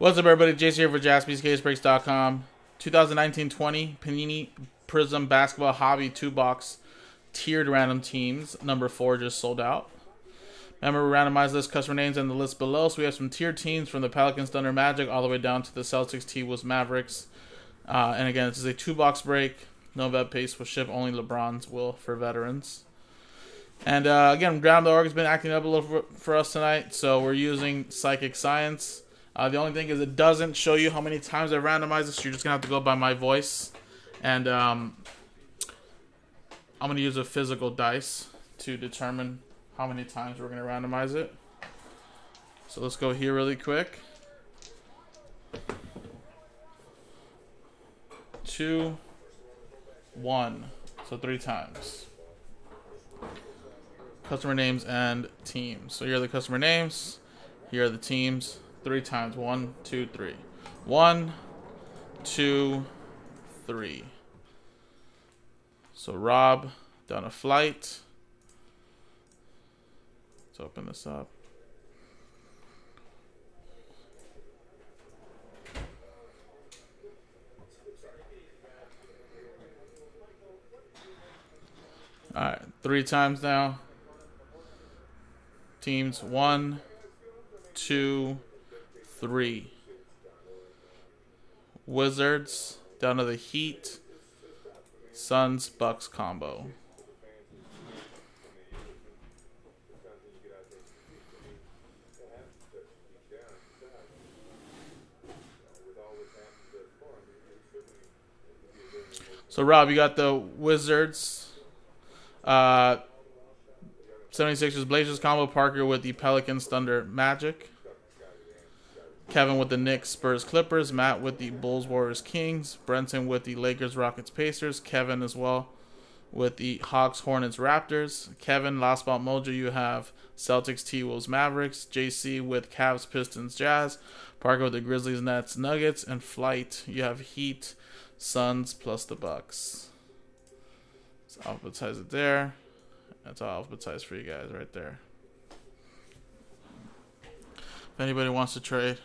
What's up, everybody? Jace here for JaspysCaseBreaks.com. 2019-20 Panini Prism Basketball Hobby 2-box tiered random teams. Number 4 just sold out. Remember, we randomized this customer names in the list below. So we have some tiered teams from the Pelicans, Thunder, Magic, all the way down to the Celtics, T-Wolves, Mavericks. And again, this is a 2-box break. No VEP will ship. Only LeBron's will for veterans. And again, Ground.org has been acting up a little for us tonight. So we're using Psychic Science. The only thing is it doesn't show you how many times I randomized this. So you're just going to have to go by my voice. And I'm going to use a physical dice to determine how many times we're going to randomize it. So let's go here really quick. 2, 1. So 3 times. Customer names and teams. So here are the customer names. Here are the teams. 3 times. 1, 2, 3. 1, 2, 3. So Rob down a flight. Let's open this up. All right, 3 times now. Teams 1, 2, 3. Wizards down to the Heat, Suns, Bucks combo. So Rob, you got the Wizards. 76ers Blazers combo. Parker with the Pelicans, Thunder, Magic. Kevin with the Knicks, Spurs, Clippers. Matt with the Bulls, Warriors, Kings. Brenton with the Lakers, Rockets, Pacers. Kevin as well with the Hawks, Hornets, Raptors. Kevin, Last Spot Mojo, you have Celtics, T-Wolves, Mavericks. JC with Cavs, Pistons, Jazz. Parker with the Grizzlies, Nets, Nuggets. And Flight, you have Heat, Suns, plus the Bucks. Let's alphabetize it there. That's all alphabetized for you guys right there. If anybody wants to trade.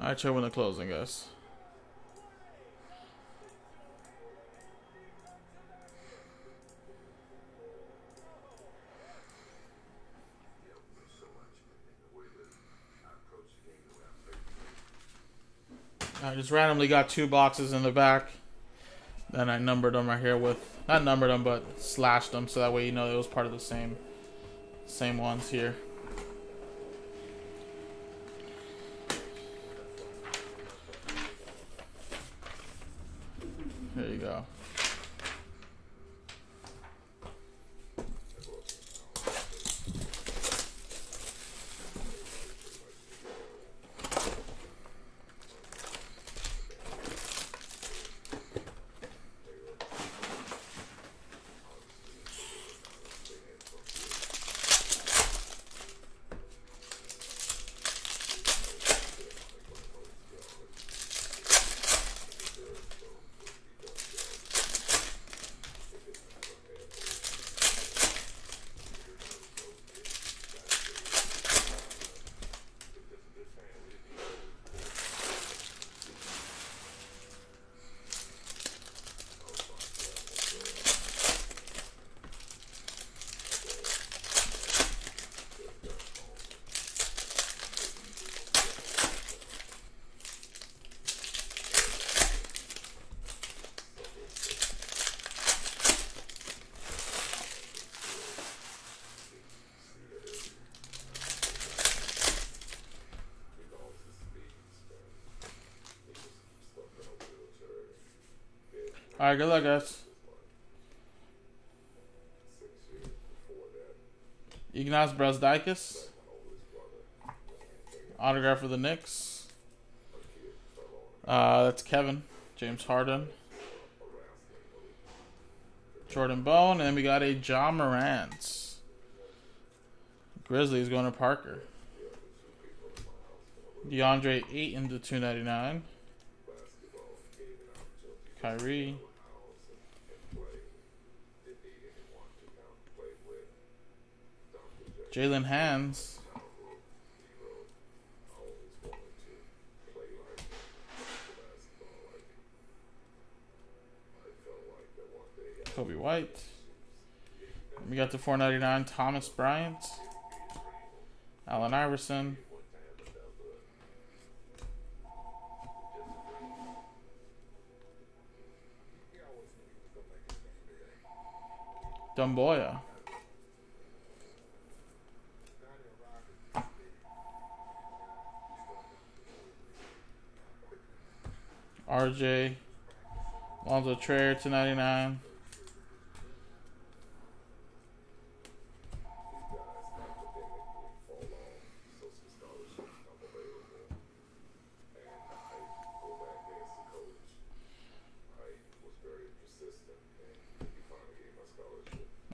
I check when they're closing, guys. I just randomly got 2 boxes in the back. Then I numbered them right here with, not numbered them, but slashed them, so that way you know it was part of the same ones here. There you go. All right, good luck, guys. Ignas Brazdeikis. Autograph for the Knicks. That's Kevin. James Harden. Jordan Bone. And we got a Ja Morant. Grizzlies going to Parker. DeAndre Ayton to 299. Kyrie. Jalen Hands. Toby White. We got the 499 Thomas Bryant. Allen Iverson. Dumboya. RJ. Lonzo Traer to 99.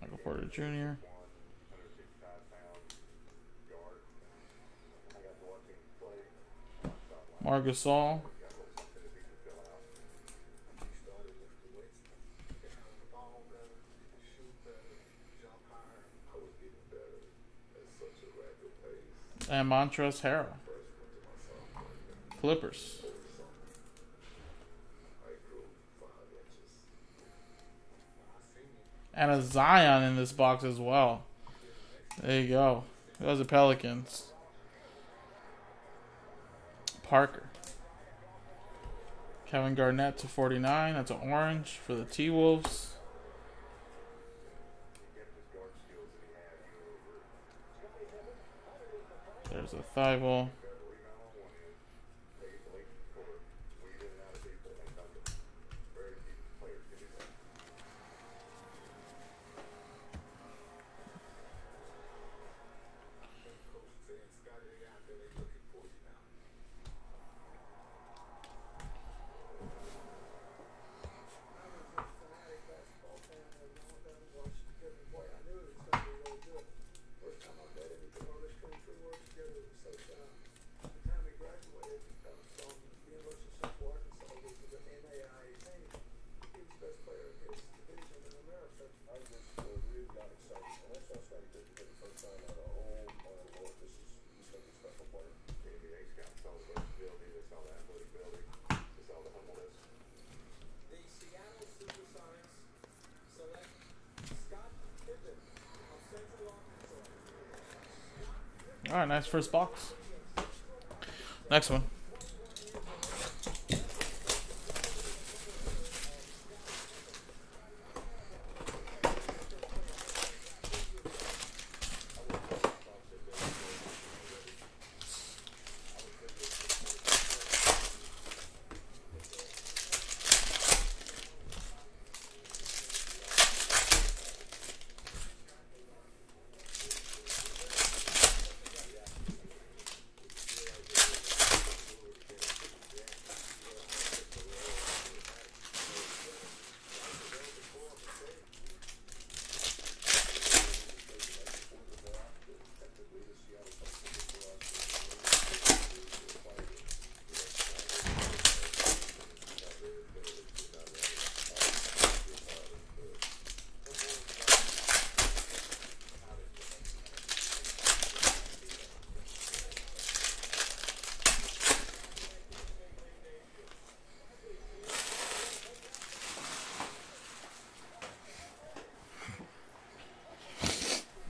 Michael Porter Jr. Marc Gasol. And Montrezl Harrell. Clippers. And a Zion in this box as well. There you go. Those are Pelicans. Parker. Kevin Garnett to 49. That's an orange for the T-Wolves. There's a Thibault. All right, nice first box. Next one.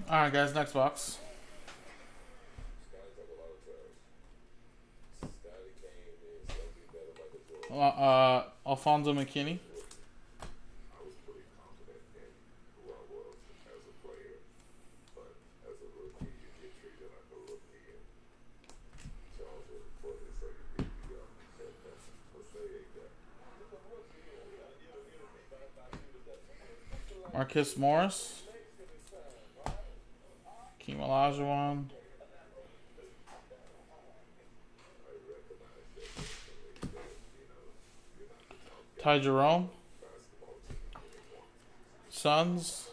All right, guys, next box. Alfonso McKinney. Marcus Morris, Hakeem Olajuwon, Ty Jerome, Suns,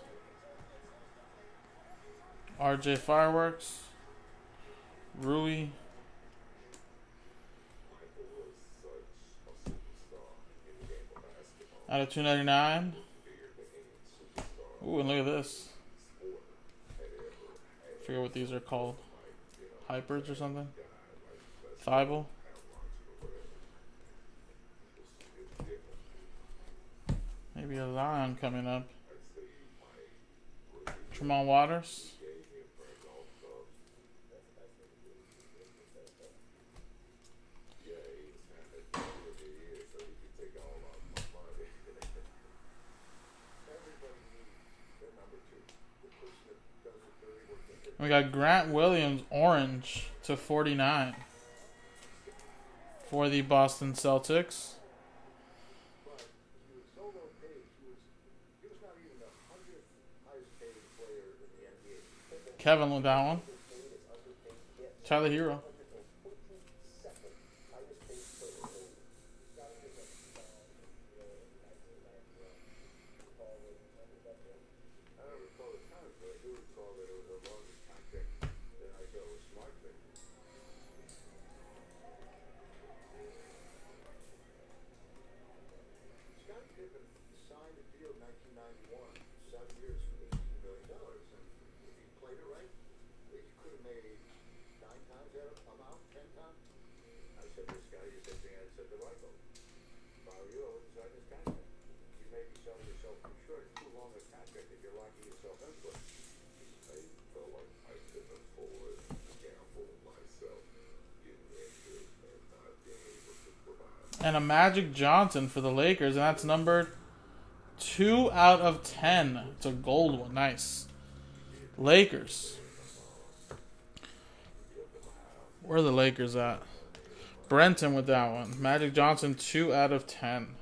RJ Fireworks, Rui, out of 299. Ooh, and look at this. I forget what these are called. Hypers or something. Thibault. Maybe a Zion coming up. Tremont Waters. We got Grant Williams orange /49 for the Boston Celtics. Kevin with that one. Tyler Herro. And a Magic Johnson for the Lakers, and that's numbered 2/10. It's a gold one. Nice. Lakers. Where are the Lakers at? Brenton with that one. Magic Johnson, 2/10.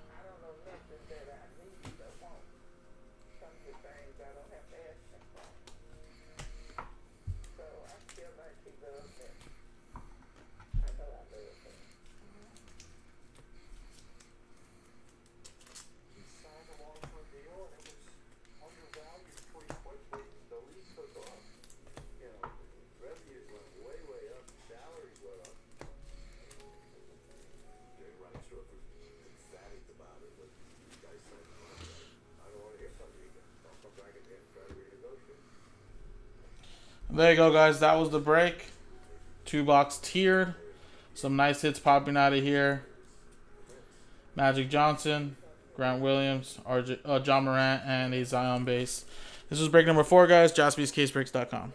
There you go, guys. That was the break. 2-box tiered. Some nice hits popping out of here. Magic Johnson, Grant Williams, John Morant, and a Zion base. This was break number 4, guys. JaspysCaseBreaks.com.